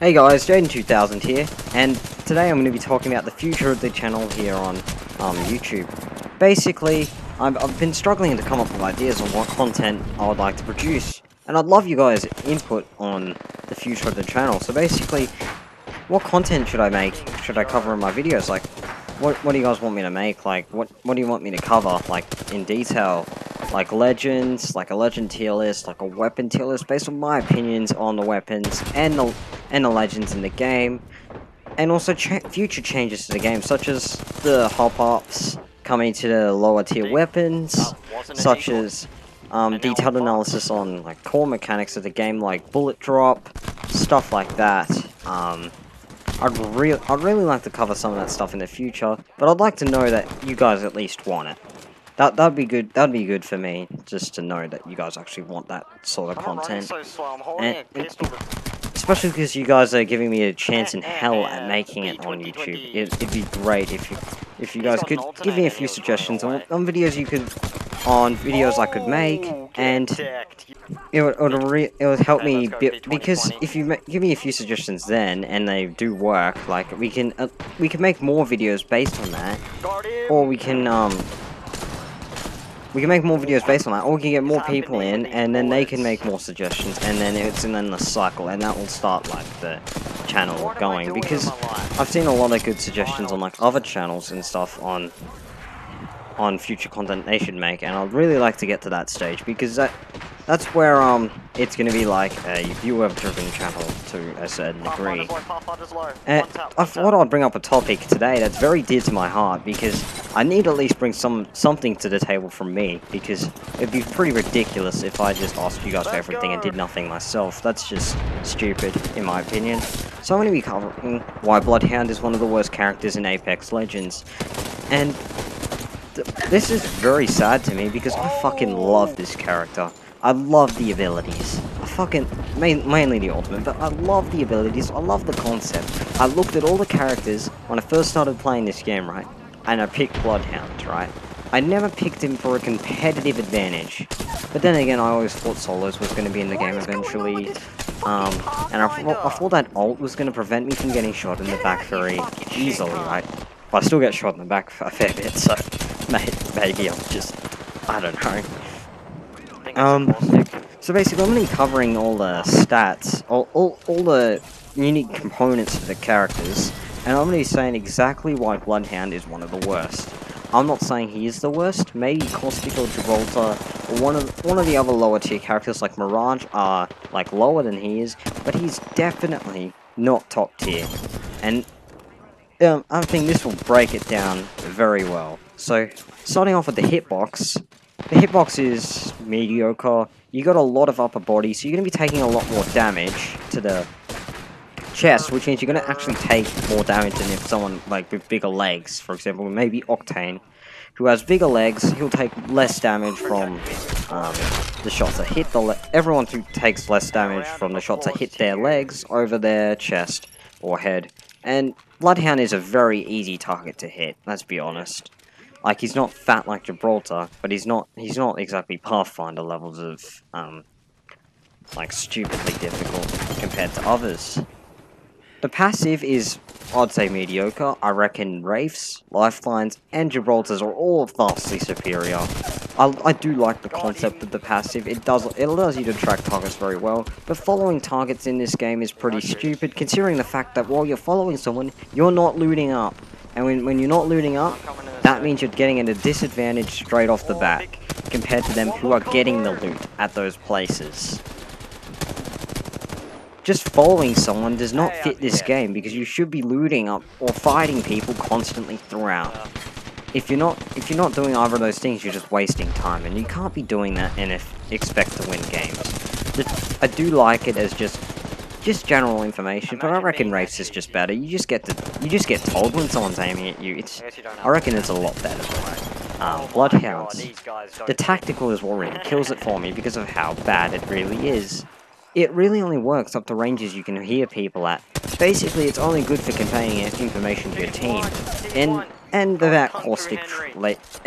Hey guys, Jaidyn2000 here, and today I'm going to be talking about the future of the channel here on YouTube. Basically, I've been struggling to come up with ideas on what content I would like to produce, and I'd love you guys' input on the future of the channel. So basically, what content should I make? Should I cover in my videos? Like, what do you guys want me to make? Like, what do you want me to cover, like, in detail? Like legends, like a legend tier list, like a weapon tier list, based on my opinions on the weapons and the legends in the game, and also future changes to the game, such as the hop-ups coming to the lower tier weapons, such as detailed analysis on like core mechanics of the game, like bullet drop, stuff like that. I'd really like to cover some of that stuff in the future, but I'd like to know that you guys at least want it. That'd be good. That'd be good for me, just to know that you guys actually want that sort of content, and especially because you guys are giving me a chance in hell at making it on YouTube. It'd be great if you guys could give me a few suggestions on videos I could make, and it would help me a bit, because if you give me a few suggestions then and they do work, like we can make more videos based on that, or we can make more videos based on that, or we can get more people in, and then they can make more suggestions, and then it's an endless cycle, and that will start, like, the channel going, because I've seen a lot of good suggestions on, like, other channels and stuff on future content they should make, and I'd really like to get to that stage, because that's where, it's gonna be, like, a viewer-driven channel to a certain degree. And I thought I'd bring up a topic today that's very dear to my heart, because I need at least bring something to the table from me, because it'd be pretty ridiculous if I just asked you guys for everything and did nothing myself. That's just stupid, in my opinion. So I'm going to be covering why Bloodhound is one of the worst characters in Apex Legends. And this is very sad to me, because I fucking love this character. I love the abilities. I fucking, mainly the ultimate, but I love the abilities, I love the concept. I looked at all the characters when I first started playing this game, right? And I picked Bloodhound, right? I never picked him for a competitive advantage. But then again, I always thought solos was going to be in the game eventually. And I thought that ult was going to prevent me from getting shot in the back very easily, right? But I still get shot in the back a fair bit, so maybe I'm just, I don't know. So basically, I'm going to be covering all the stats, all the unique components of the characters. And I'm going to be saying exactly why Bloodhound is one of the worst. I'm not saying he is the worst. Maybe Caustic or Gibraltar, or one of the other lower tier characters like Mirage are like lower than he is, but he's definitely not top tier. And I think this will break it down very well. So starting off with the hitbox. The hitbox is mediocre. You got a lot of upper body, so you're going to be taking a lot more damage to the chest, which means you're going to actually take more damage than if someone like with bigger legs, for example, maybe Octane, who has bigger legs, he'll take less damage from the shots that hit the everyone who takes less damage from the shots that hit their legs over their chest or head. And Bloodhound is a very easy target to hit, let's be honest. Like, he's not fat like Gibraltar, but he's not exactly Pathfinder levels of like stupidly difficult compared to others. The passive is, I'd say, mediocre. I reckon Wraiths, Lifelines, and Gibraltars are all vastly superior. I do like the concept of the passive. It allows you to track targets very well, but following targets in this game is pretty stupid, considering the fact that while you're following someone, you're not looting up. And when you're not looting up, that means you're getting at a disadvantage straight off the bat, compared to them who are getting the loot at those places. Just following someone does not fit this game, because you should be looting up or fighting people constantly throughout. If you're not doing either of those things, you're just wasting time, and you can't be doing that and expect to win games. I do like it as just general information, but I reckon Wraiths is just better. You just get told when someone's aiming at you. I reckon it's a lot better than Bloodhounds. The tactical is what really kills it for me, because of how bad it really is. It really only works up to ranges you can hear people at. Basically, it's only good for conveying information to your team, and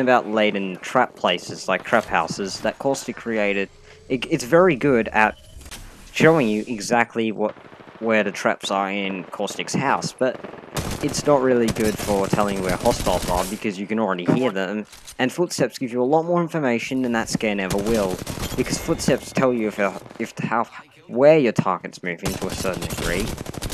about laden trap places like trap houses that Caustic created. It's very good at showing you exactly what where the traps are in Caustic's house, but it's not really good for telling where hostiles are because you can already hear them, and footsteps give you a lot more information than that scare never will, because footsteps tell you where your target's moving to a certain degree.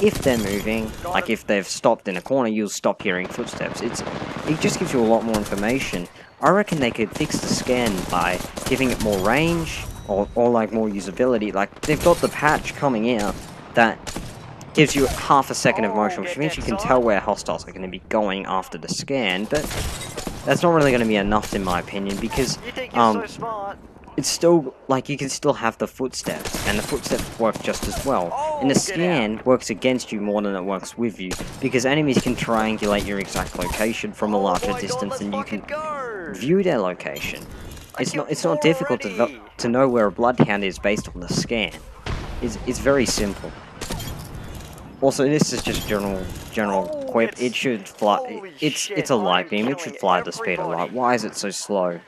If they're moving, like if they've stopped in a corner, you'll stop hearing footsteps. It just gives you a lot more information. I reckon they could fix the scan by giving it more range, or like more usability. Like, they've got the patch coming out that gives you half a second of motion, which means you can tell where hostiles are going to be going after the scan, but that's not really going to be enough in my opinion, because it's still, like, you can still have the footsteps, and the footsteps work just as well. And the scan works against you more than it works with you, because enemies can triangulate your exact location from a larger distance, and you can view their location. It's not difficult to know where a Bloodhound is based on the scan. It's very simple. Also, this is just general quip. It should fly. It's a light beam. It should fly at the speed of light. Why is it so slow?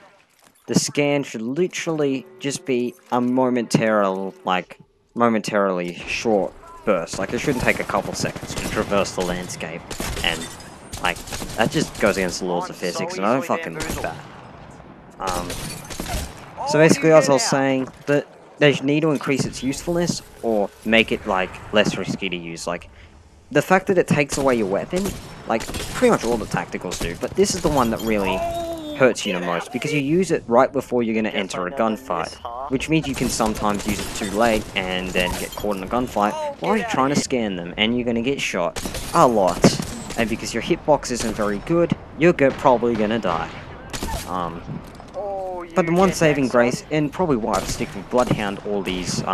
The scan should literally just be a momentarily short burst. Like, it shouldn't take a couple seconds to traverse the landscape, and like, that just goes against the laws of physics, and I don't fucking like that. So basically, as I was saying, that they need to increase its usefulness or make it like less risky to use. Like, the fact that it takes away your weapon, like pretty much all the tacticals do, but this is the one that really hurts you the most, because you use it right before you're going to enter a gunfight, which means you can sometimes use it too late and then get caught in a gunfight while you're trying to scan them, and you're going to get shot a lot, and because your hitbox isn't very good, you're probably going to die. But the one saving grace, and probably why I've stuck with Bloodhound all these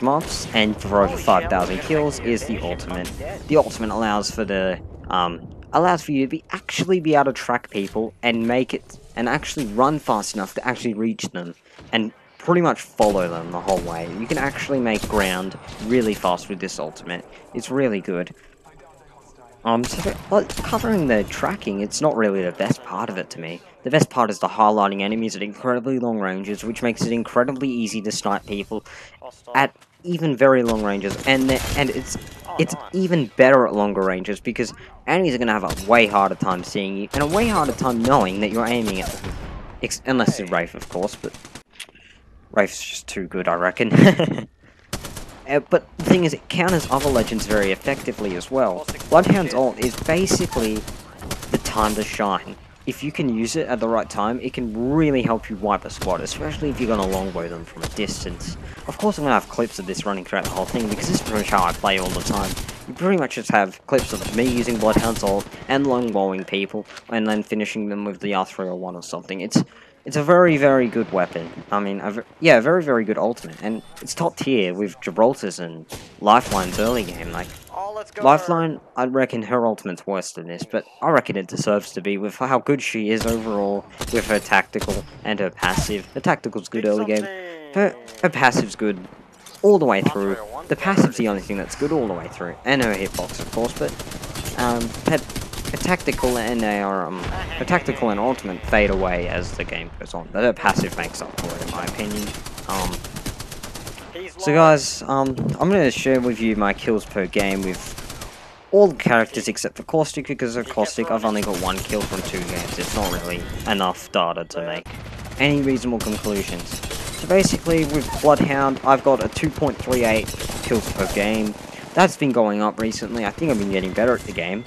months and for over 5,000 kills, is the ultimate. The ultimate allows for the allows for you to actually be able to track people and make it, and actually run fast enough to actually reach them and pretty much follow them the whole way. You can actually make ground really fast with this ultimate. It's really good. So covering the tracking, it's not really the best part of it to me. The best part is the highlighting enemies at incredibly long ranges, which makes it incredibly easy to snipe people at even very long ranges, and it's even better at longer ranges, because enemies are going to have a way harder time seeing you, and a way harder time knowing that you're aiming at them. Unless you're Wraith, of course, but Wraith's just too good, I reckon. But the thing is, it counters other legends very effectively as well. Bloodhound's ult is basically the time to shine. If you can use it at the right time, it can really help you wipe a squad, especially if you're going to longbow them from a distance. Of course, I'm going to have clips of this running throughout the whole thing, because this is pretty much how I play all the time. You pretty much just have clips of me using Bloodhound's ult and longbowing people, and then finishing them with the R301 or something. It's a very, very good weapon. I mean, yeah, very, very good ultimate, and it's top tier with Gibraltar's and Lifeline's early game. Like, Lifeline, I reckon her ultimate's worse than this, but I reckon it deserves to be with how good she is overall with her tactical and her passive. Her tactical's good early game. Her passive's good all the way through. The passive's the only thing that's good all the way through, and her hitbox, of course. But her tactical and her tactical and ultimate fade away as the game goes on, but her passive makes up for it, in my opinion. So guys, I'm going to share with you my kills per game with all the characters except for Caustic, because of Caustic I've only got one kill from 2 games. It's not really enough data to make any reasonable conclusions. So basically, with Bloodhound, I've got a 2.38 kills per game. That's been going up recently. I think I've been getting better at the game.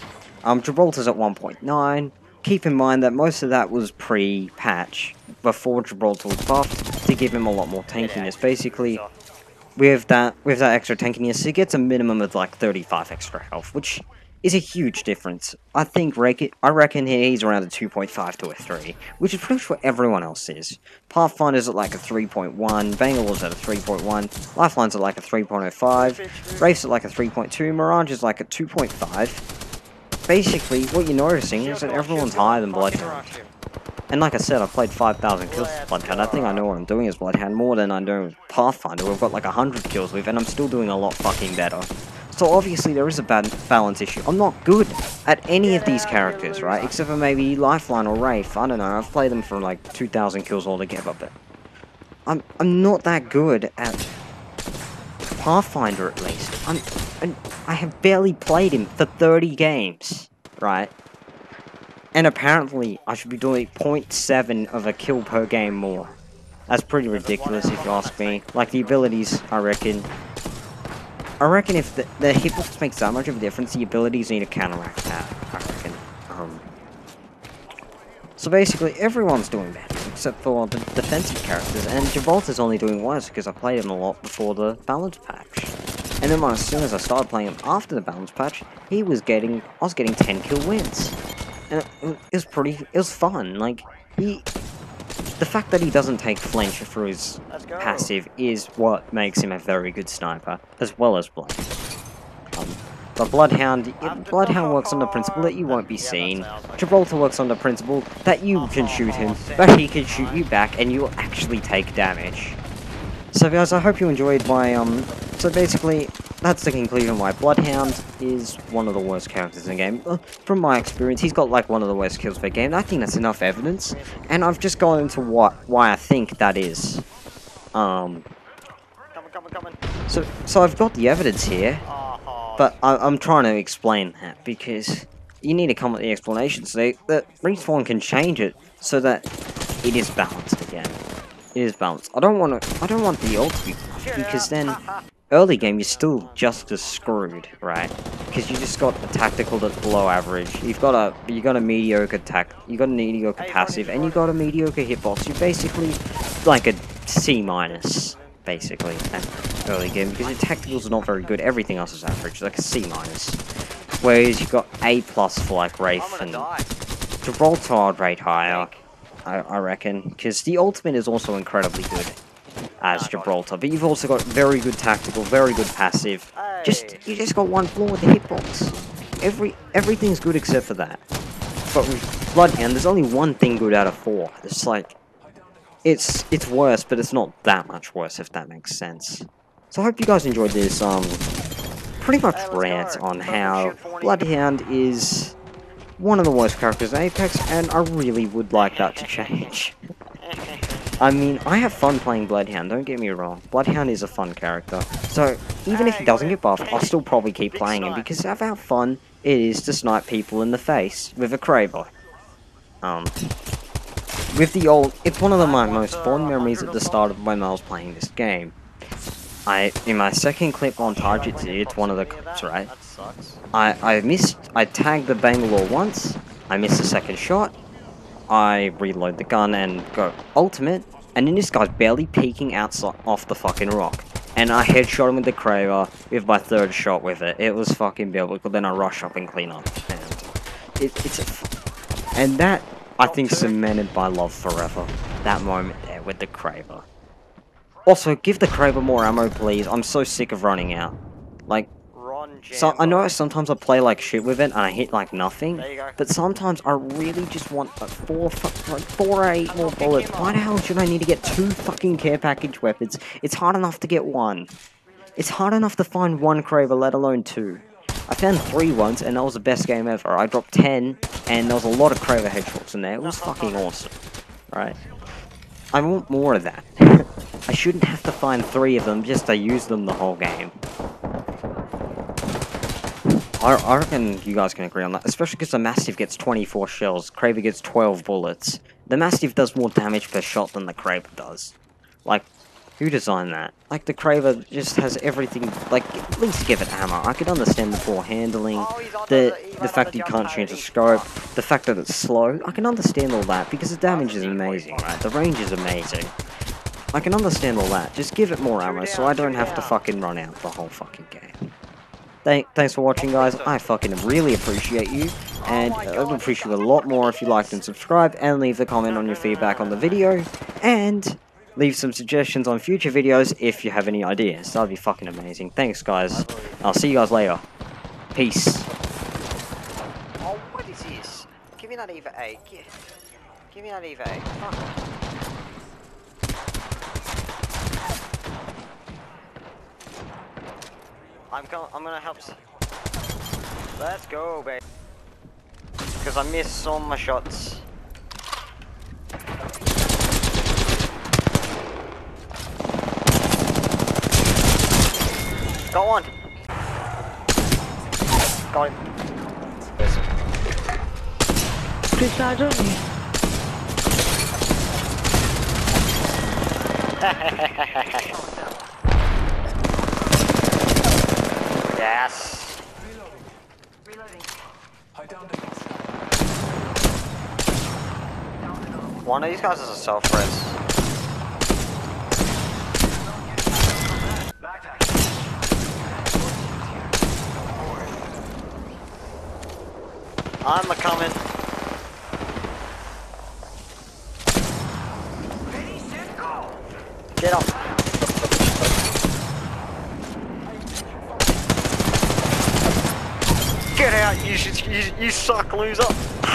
Gibraltar's at 1.9. Keep in mind that most of that was pre-patch, before Gibraltar was buffed, to give him a lot more tankiness. Basically, with that extra tankiness, he gets a minimum of like 35 extra health, which is a huge difference. I reckon he's around a 2.5 to a 3, which is pretty much what everyone else is. Pathfinder's at like a 3.1, Bangalore's at a 3.1, Lifeline's at like a 3.05, Wraith's at like a 3.2, Mirage is like a 2.5. Basically, what you're noticing is that everyone's higher than Bloodhound. And like I said, I've played 5,000 kills with Bloodhound. I think I know what I'm doing as Bloodhound more than I know with Pathfinder. We've got like 100 kills with, and I'm still doing a lot fucking better. So obviously there is a balance issue. I'm not good at any of these characters, right? Except for maybe Lifeline or Wraith. I don't know. I've played them for like 2,000 kills altogether, but I'm not that good at Pathfinder, at least. I'm And I have barely played him for 30 games, right? And apparently I should be doing 0.7 of a kill per game more. That's pretty ridiculous if you ask me. Like the abilities, I reckon if the hitbox makes that much of a difference, the abilities need to counteract that, I reckon. So basically everyone's doing better, except for the defensive characters, and Gibraltar's only doing worse because I played him a lot before the balance patch. And then as soon as I started playing him after the balance patch, I was getting 10 kill wins. And it was fun. Like, the fact that he doesn't take flinch for his passive is what makes him a very good sniper, as well as Blood. But Bloodhound works on the principle that you won't be seen. Gibraltar works on the principle that you can shoot him, but he can shoot you back, and you'll actually take damage. So guys, I hope you enjoyed my, so basically, that's the conclusion why Bloodhound is one of the worst characters in the game. From my experience, he's got like one of the worst kills per game. I think that's enough evidence, and I've just gone into why I think that is. So I've got the evidence here, but I'm trying to explain that, because you need to come with the explanation so that Respawn can change it so that it is balanced again. It is balanced. I don't want the ult to be buffed, because then early game you're still just as screwed, right? Because you just got a tactical that's below average. You got a mediocre attack, you got a mediocre passive, and you got a mediocre hitbox. You're basically like a C-, basically, at early game, because your tacticals are not very good, everything else is average, like a C-. Whereas you got A+ for like Wraith and Gibraltar rate higher. I reckon, because the ultimate is also incredibly good as Gibraltar, but you've also got very good tactical, very good passive. You just got one flaw with the hitbox. Everything's good except for that. But with Bloodhound, there's only one thing good out of four. It's like, it's worse, but it's not that much worse, if that makes sense. So I hope you guys enjoyed this pretty much rant on how Bloodhound is one of the worst characters in Apex, and I really would like that to change. I mean, I have fun playing Bloodhound, don't get me wrong. Bloodhound is a fun character, so even if he doesn't get buffed, I'll still probably keep playing him, because of how fun it is to snipe people in the face with a Kraber. With the ult, it's one of my most fond memories at the start of when I was playing this game. In my second clip on Taijutsu, it's one of the clips, right? I tagged the Bangalore once, I missed the second shot, I reload the gun and go ultimate, and then this guy's barely peeking outside off the fucking rock. And I headshot him with the Kraber with my third shot with it. It was fucking biblical. Then I rush up and clean up. And and that, I think, cemented my love forever. That moment there with the Kraber. Also, give the Kraber more ammo, please. I'm so sick of running out. Like, so I know sometimes I play like shit with it and I hit like nothing, but sometimes I really just want like four or eight more bullets. Why the hell should I need to get two fucking care package weapons? It's hard enough to get one. It's hard enough to find one Kraber, let alone two. I found three once, and that was the best game ever. I dropped 10, and there was a lot of Kraber headshots in there. It was fucking awesome, right? I want more of that. I shouldn't have to find three of them just to use them the whole game. I reckon you guys can agree on that, especially because the Mastiff gets 24 shells, Kraber gets 12 bullets. The Mastiff does more damage per shot than the Kraber does. Like, who designed that? Like, the Kraber just has everything, like, at least give it ammo. I could understand the poor handling, the fact that you can't change the scope, the fact that it's slow. I can understand all that, because the damage is amazing, right? The range is amazing. I can understand all that. Just give it more ammo so I don't have to fucking run out the whole fucking game. Thanks for watching, guys. I fucking really appreciate you, and I would appreciate a lot more if you liked and subscribed, and leave a comment on your feedback on the video, and leave some suggestions on future videos if you have any ideas. That'd be fucking amazing. Thanks, guys. I'll see you guys later. Peace. Oh, what is this? Give me that Eva 8. Give me that Eva 8. Fuck. I'm gonna help. Let's go, babe. Because I missed all my shots. Go on. going. Please charge on me. Yes. Reloading. Reloading. One of these guys is a self-res. I'm a coming. Ready, set, go. Get off. Get out, you suck, loser.